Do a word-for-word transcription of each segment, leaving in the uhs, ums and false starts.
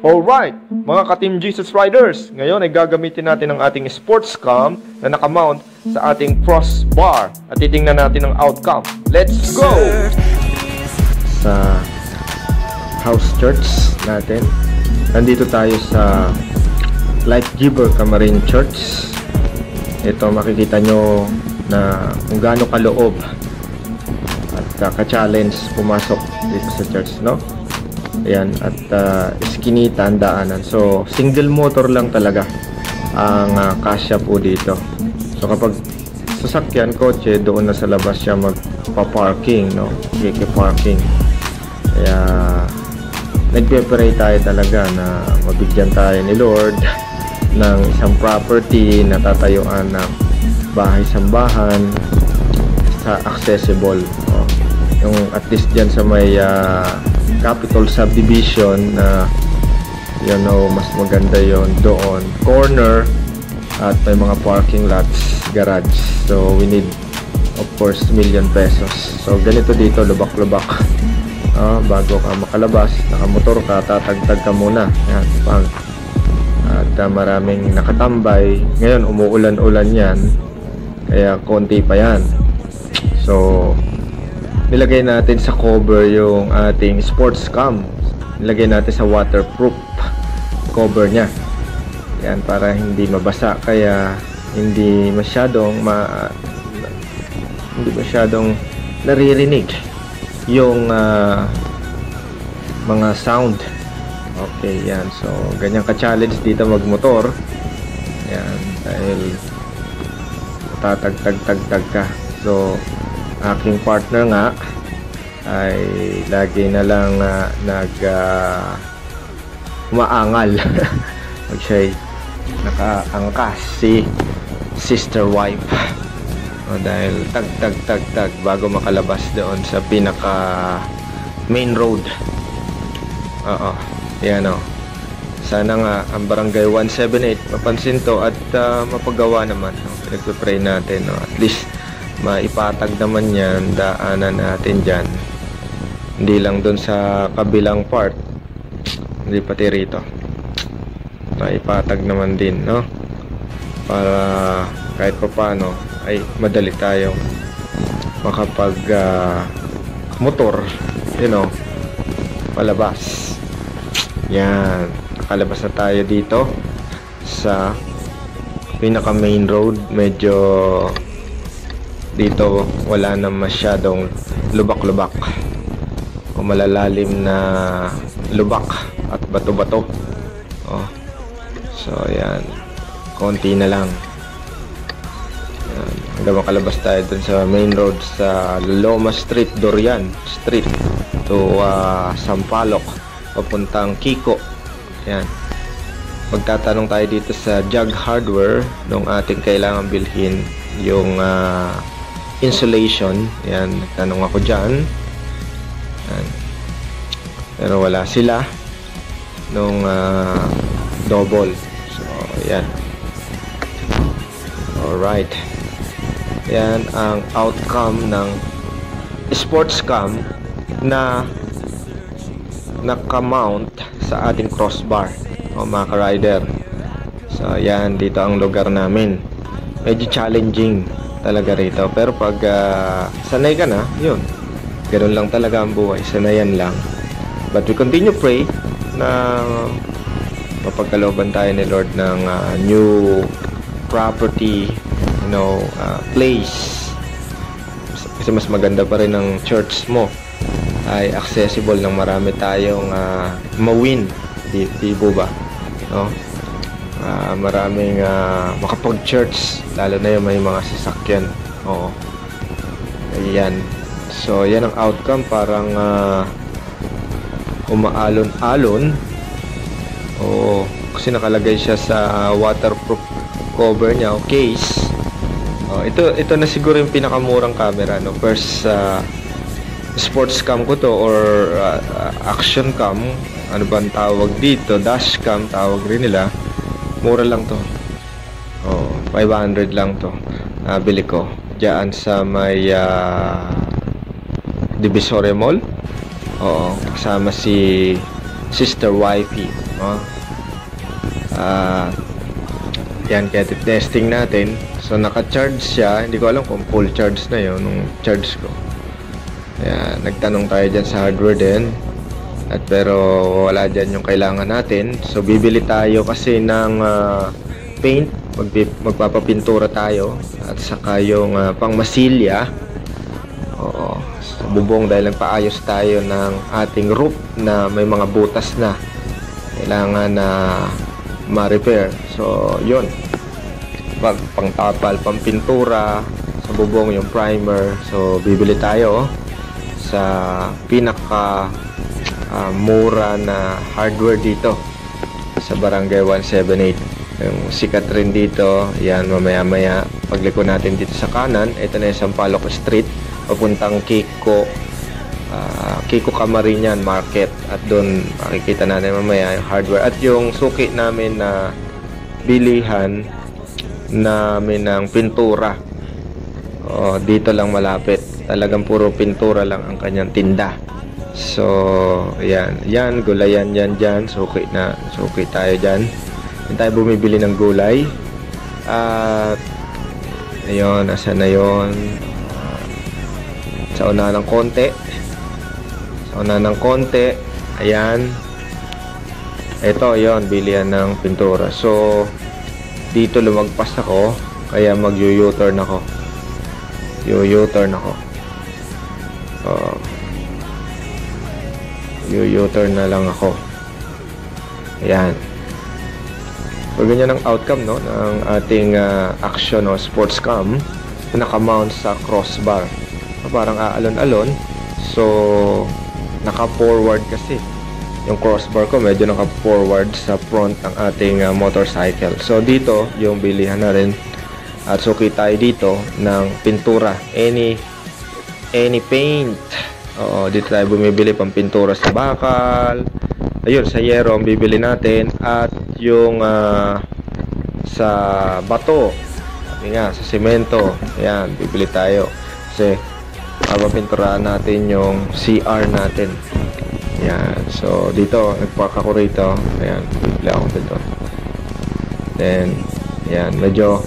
Alright, mga ka-Team Jesus Riders, ngayon ay gagamitin natin ang ating sports cam na nakamount sa ating crossbar at titingnan natin ang outcome. Let's go! Sa house church natin, nandito tayo sa Life-Giver Camarin Church. Ito, makikita nyo na kung gaano kaloob at kaka-challenge pumasok dito sa church, no? Ayan, at uh, iskinita ang daanan. So, single motor lang talaga ang uh, kasya po dito. So, kapag sasakyan, kotse, doon na sa labas siya magpa-parking, no? Kiki-parking. Kaya, nagpe-pray tayo talaga na mabigyan tayo ni Lord ng isang property na tatayuan ng bahay-sambahan sa accessible. No? Yung at least dyan sa may... Uh, Capital subdivision na uh, you know, mas maganda yon doon, corner at may mga parking lots, garage. So we need of course one million pesos. So ganito dito, lubak-lubak, uh, bago ka makalabas, nakamotor ka, tatagtag ka muna. Ayan, pang at uh, maraming nakatambay. Ngayon umuulan-ulan yan, kaya konti pa yan. So nilagay natin sa cover yung ating sports cam. Nilagay natin sa waterproof cover nya. Yan, para hindi mabasa, kaya hindi masyadong ma hindi masyadong naririnig yung uh, mga sound. Okay, yan. So ganyan ka-challenge dito magmotor. Yan, dahil tatag-tag-tag-tag ka. So aking partner nga ay lagi na lang uh, nag uh, umaangal. Okay, nakaangkas si sister wife, o, dahil tag tag tag tag bago makalabas doon sa pinaka main road. Oo, yan o. Sana nga ang barangay one seventy-eight mapansin to at uh, mapagawa naman. Nagpe-pray natin, no? At least maipatag naman yan, daanan natin dyan, hindi lang dun sa kabilang part, hindi pati rito, maipatag naman din, no? Para kahit pa paano ay madali tayo makapag uh, motor, you know, palabas. Yan, nakalabas na tayo dito sa pinaka main road. Medyo dito wala na masyadong lubak-lubak o malalalim na lubak at bato-bato. Oh. So ayan, konti na lang. Ayan. Hanggang makalabas tayo dun sa main road sa Loma Street, Durian Street to uh, Sampalok, papuntang Kiko. Ayan. Magtatanong tayo dito sa Jag Hardware nung ating kailangan bilhin yung uh, insulation. Yan, tanong ako dyan. Yan. Pero wala sila nung uh, double. So yan. Alright, yan ang outcome ng sports cam na nakamount sa ating crossbar, o mga ka-rider. So yan, dito ang lugar namin. Medyo challenging talaga rito, pero pag uh, sanay ka na, yun, ganoon lang talaga ang buhay, sanayan lang. But we continue pray na mapagkalooban tayo ni Lord ng uh, new property, you know, uh, place, kasi mas maganda pa rin ang church mo ay accessible ng marami tayong uh, mawin, di, di po ba, no? Uh, maraming uh, makapag-church, lalo na yung may mga sasakyan. Oo. Ayan. So, yan ang outcome. Parang uh, umaalon-alon. Oo. Kasi nakalagay siya sa uh, waterproof cover niya, o case. Oo. Ito, ito na siguro yung pinakamurang camera, no? First uh, sports cam ko to, or uh, action cam. Ano ba ang tawag dito? Dash cam, tawag rin nila. Mura lang to. Oh, five hundred lang to. Nabili ko diyan sa may uh, Divisore Mall. Oo, kasama si Sister Wifey, no? Uh, yan, kaya testing natin. So naka-charge siya, hindi ko alam kung full charge na yun nung charge ko. Ayan, nagtanong tayo dyan sa hardware din at pero wala dyan yung kailangan natin. So bibili tayo kasi ng uh, paint, magpapapintura tayo at saka yung uh, pangmasilya. Oo, so bubong dahil nagpaayos tayo ng ating roof na may mga butas na kailangan na uh, ma-repair. So yun, pag pangtapal, pampintura, sa bubong yung primer. So bibili tayo sa pinaka uh, mura na hardware dito sa barangay one seventy-eight, yung sikat rin dito. Yan, mamaya maya pagliko natin dito sa kanan, ito na yung Sampalok Street papuntang Kiko uh, Kiko Camarinian Market, at doon makikita natin mamaya yung hardware at yung suki namin na bilihan namin ng pintura. Oh, dito lang malapit. Talagang puro pintura lang ang kanyang tinda. So, ayan, yan, gulayan yan dyan. Suki na, suki tayo dyan. Yan tayo bumibili ng gulay. At ayun, nasa na yun. Uh, sa una ng konti. Sa una ng konti. Ayan. Ito, yon, bilihan ng pintura. So, dito lumagpas ako, kaya mag-u-turn ako. U-turn ako. Uh, U-turn na lang ako. Ayan. So, ganyan ang outcome, no, ng ating uh, action o sports cam na nakamount sa crossbar. So, parang aalon-alon. So, naka-forward kasi yung crossbar ko, medyo naka-forward sa front ng ating uh, motorcycle. So dito yung bilihan na rin at suki tayo dito ng pintura, any any paint. Oo, dito tayo bumibili pang pintura sa bakal. Ayun, sa yero ang bibili natin at yung uh, sa bato, nga, sa semento. Ayan, bibili tayo kasi papapinturahan natin yung C R natin. Ayan, so dito, nagpark ako rito. Ayan, bibili ako dito. Then, ayan, medyo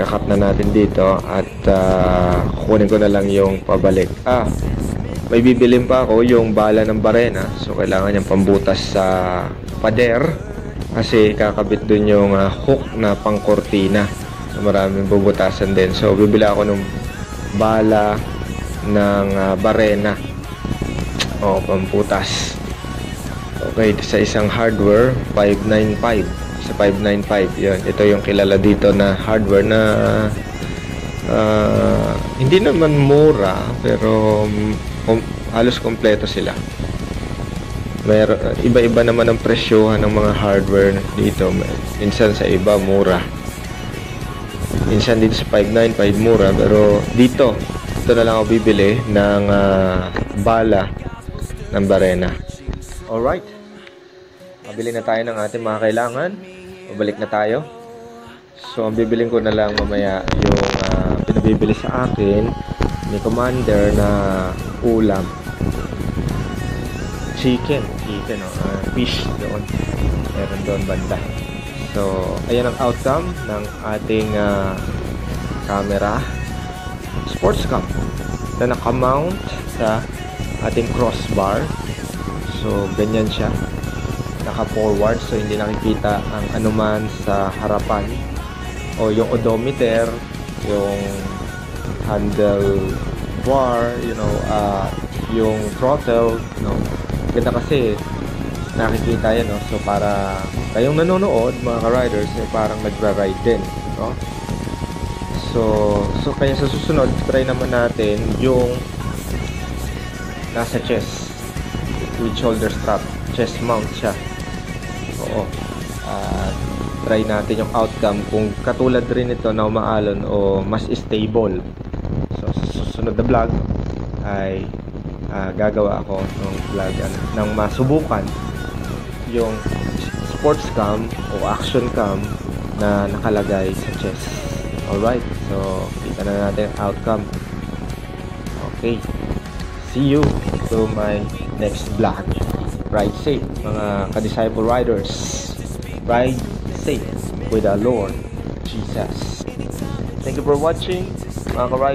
kakat na natin dito. At uh, kukunin ko na lang yung pabalik. Ah, may bibilin pa ako yung bala ng barena. So, kailangan niyang pambutas sa pader kasi kakabit dun yung uh, hook na pangkortina. So, maraming bubutasan din. So, bibili ako ng bala ng uh, barena. O, pamputas. Okay, sa isang hardware, five ninety-five. Sa five ninety-five, yun. Ito yung kilala dito na hardware na uh, hindi naman mura, pero um, halos kompleto sila. Iba-iba naman ang presyohan ng mga hardware dito. Minsan sa iba, mura. Minsan dito sa five ninety-five, mura. Pero dito, ito na lang ako bibili ng uh, bala ng barena. Alright, mabili na tayo ng ating mga kailangan. Pabalik na tayo. So, ang bibiling ko na lang mamaya yung uh, pinabibili sa akin ni Commander na ulam. Chicken. Chicken, no? Uh, fish doon. Meron doon banda. So, ayan ang outcome ng ating uh, camera. Sports cam na nakamount sa ating crossbar. So ganyan siya, naka-forward, so hindi nakikita ang anuman sa harapan o yung odometer, yung handle bar, you know, uh, yung throttle, you know. Ganda kasi nakikita yan, no? So para kayong nanonood mga ka-riders, eh, parang nagra-ride din, no? So, so kaya sa susunod try naman natin yung nasa chest with shoulder strap, chest mount siya. Oo, uh, try natin yung outcome kung katulad rin ito na umaalon o mas stable. So sa susunod na vlog ay uh, gagawa ako ng vlog nang masubukan yung sports cam o action cam na nakalagay sa chest. Alright, so kita na natin ang outcome. Okay, see you to my next vlog. Ride safe, mga ka-disciple riders. Ride safe with our Lord Jesus. Thank you for watching, mga ka